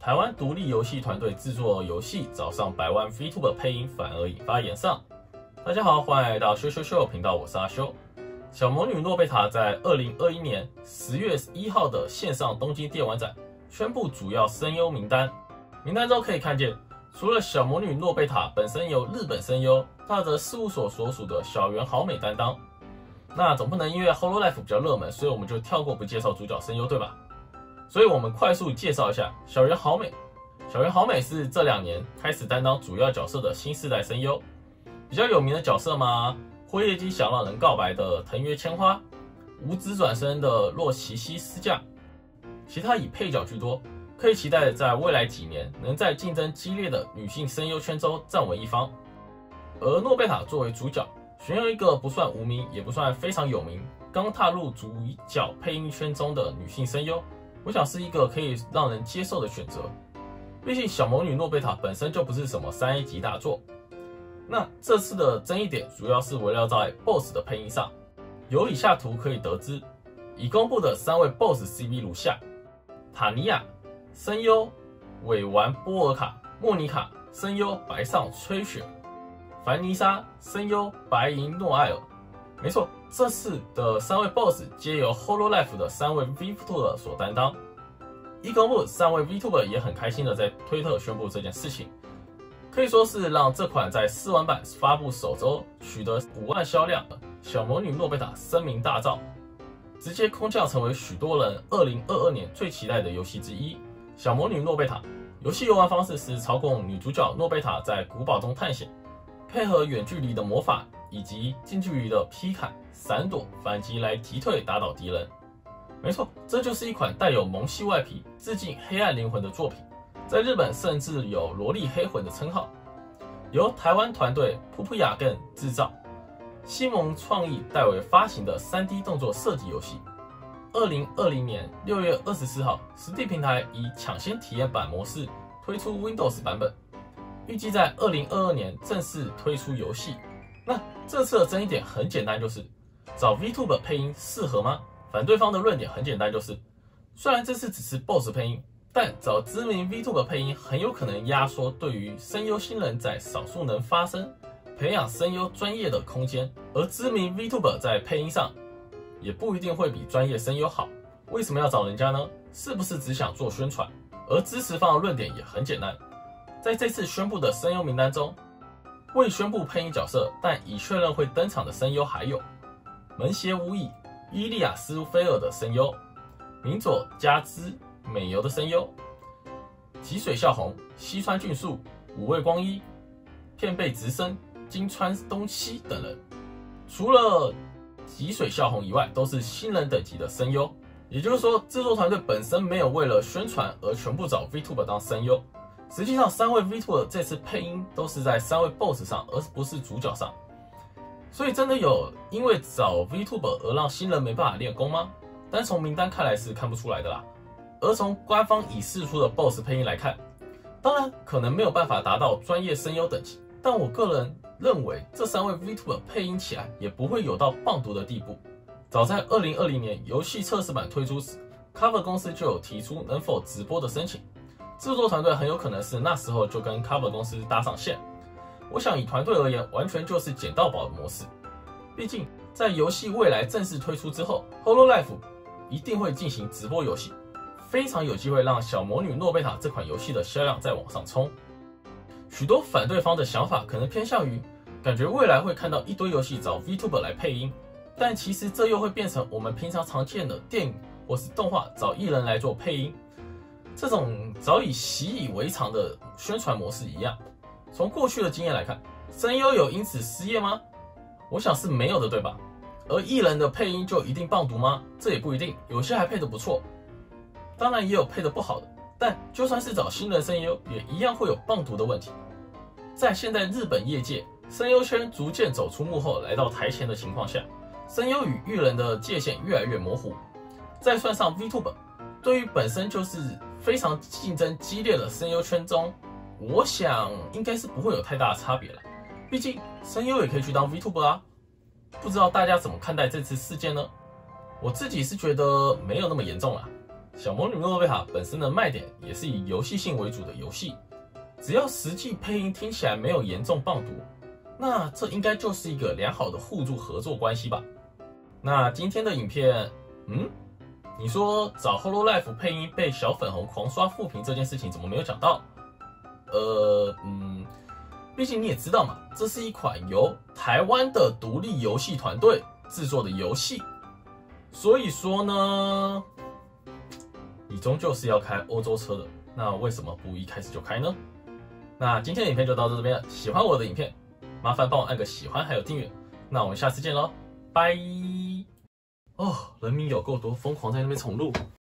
台湾独立游戏团队制作游戏，找上百万 VTuber 配音，反而引发炎上。大家好，欢迎来到修修秀频道，我是阿修。小魔女诺贝塔在2021年10月1号的线上东京电玩展宣布主要声优名单。名单中可以看见，除了小魔女诺贝塔本身由日本声优大泽事务所所属的小原好美担当。 那总不能因为 hololive 比较热门，所以我们就跳过不介绍主角声优，对吧？所以我们快速介绍一下小原好美。小原好美是这2年开始担当主要角色的新世代声优，比较有名的角色嘛，辉夜姬想让人告白的藤原千花，无职转生的若崎西斯架，其他以配角居多，可以期待在未来几年能在竞争激烈的女性声优圈中站稳一方。而诺贝塔作为主角。 选用一个不算无名，也不算非常有名，刚踏入主角配音圈中的女性声优，我想是一个可以让人接受的选择。毕竟小魔女诺贝塔本身就不是什么3A 级大作。那这次的争议点主要是围绕在 BOSS 的配音上，由以下图可以得知，已公布的3位 BOSS CP 如下：塔尼亚声优尾丸波尔卡，莫妮卡声优白上吹雪。 凡妮莎声优白银诺艾尔，没错，这次的3位 BOSS 皆由 hololive 的3位 VTuber 所担当。一公布，3位 VTuber 也很开心的在推特宣布这件事情，可以说是让这款在试玩版发布首周取得5万销量的小魔女诺贝塔声名大噪，直接空降成为许多人2022年最期待的游戏之一。小魔女诺贝塔游戏游玩方式是操控女主角诺贝塔在古堡中探险。 配合远距离的魔法以及近距离的劈砍、闪躲、反击来击退、打倒敌人。没错，这就是一款带有萌系外皮、致敬黑暗灵魂的作品，在日本甚至有“萝莉黑魂”的称号。由台湾团队普普雅更制造，西蒙创意代为发行的 3D 动作射击游戏。2020年6月24号 ，Steam 平台以抢先体验版模式推出 Windows 版本。 预计在2022年正式推出游戏。那这次的争议点很简单，就是找 VTuber 配音适合吗？反对方的论点很简单，就是虽然这次只是 BOSS 配音，但找知名 VTuber 配音很有可能压缩对于声优新人在少数能发声、培养声优专业的空间。而知名 VTuber 在配音上也不一定会比专业声优好。为什么要找人家呢？是不是只想做宣传？而支持方的论点也很简单。 在这次宣布的声优名单中，未宣布配音角色但已确认会登场的声优还有门胁无已、伊利亚斯菲尔的声优、明佐加之美由的声优、吉水孝宏、西川俊树、五味光一、片贝直生、金川东希等人。除了吉水孝宏以外，都是新人等级的声优。也就是说，制作团队本身没有为了宣传而全部找 VTuber 当声优。 实际上，3位 VTuber 这次配音都是在3位 BOSS 上，而不是主角上。所以，真的有因为找 VTuber 而让新人没办法练功吗？单从名单看来是看不出来的啦。而从官方已释出的 BOSS 配音来看，当然可能没有办法达到专业声优等级，但我个人认为这3位 VTuber 配音起来也不会有到棒读的地步。早在2020年游戏测试版推出时 ，Cover 公司就有提出能否直播的申请。 制作团队很有可能是那时候就跟 Cover 公司搭上线。我想以团队而言，完全就是捡到宝的模式。毕竟在游戏未来正式推出之后 ，hololive 一定会进行直播游戏，非常有机会让小魔女诺贝塔这款游戏的销量再往上冲。许多反对方的想法可能偏向于，感觉未来会看到一堆游戏找 VTuber 来配音，但其实这又会变成我们平常常见的电影或是动画找艺人来做配音。 这种早已习以为常的宣传模式一样，从过去的经验来看，声优有因此失业吗？我想是没有的，对吧？而艺人的配音就一定棒读吗？这也不一定，有些还配得不错，当然也有配得不好的。但就算是找新人声优，也一样会有棒读的问题。在现在日本业界，声优圈逐渐走出幕后，来到台前的情况下，声优与艺人的界限越来越模糊。再算上 VTuber， 对于本身就是 非常竞争激烈的声优圈中，我想应该是不会有太大的差别了。毕竟声优也可以去当 VTuber 啊。不知道大家怎么看待这次事件呢？我自己是觉得没有那么严重啦。小魔女诺贝卡本身的卖点也是以游戏性为主的游戏，只要实际配音听起来没有严重棒读，那这应该就是一个良好的互助合作关系吧。那今天的影片，你说找 hololive 配音被小粉红狂刷负评这件事情怎么没有讲到？毕竟你也知道嘛，这是一款由台湾的独立游戏团队制作的游戏，所以说呢，你终究是要开欧洲车的，那为什么不一开始就开呢？那今天的影片就到这边了，喜欢我的影片，麻烦帮我按个喜欢还有订阅，那我们下次见咯，拜。人民有够多，疯狂在那边重录。